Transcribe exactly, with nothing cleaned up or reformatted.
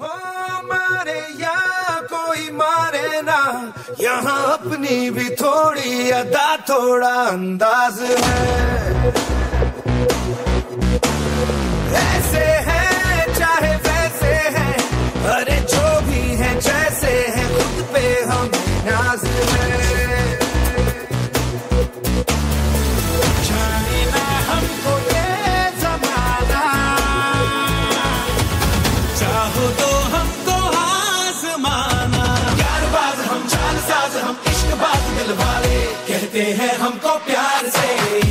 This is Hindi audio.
हो मारे या कोई मारे ना, यहाँ अपनी भी थोड़ी अदा थोड़ा अंदाज है। ऐसे हैं चाहे वैसे हैं, अरे जो भी हैं जैसे हैं, खुद पे हम नाज है। जाने ना हमको ये जमाना, चाहो तो हमको आजमाना। यार बाज हम, चाल साज हम, इश्क बाज दिल वाले, कहते हैं हमको प्यार से।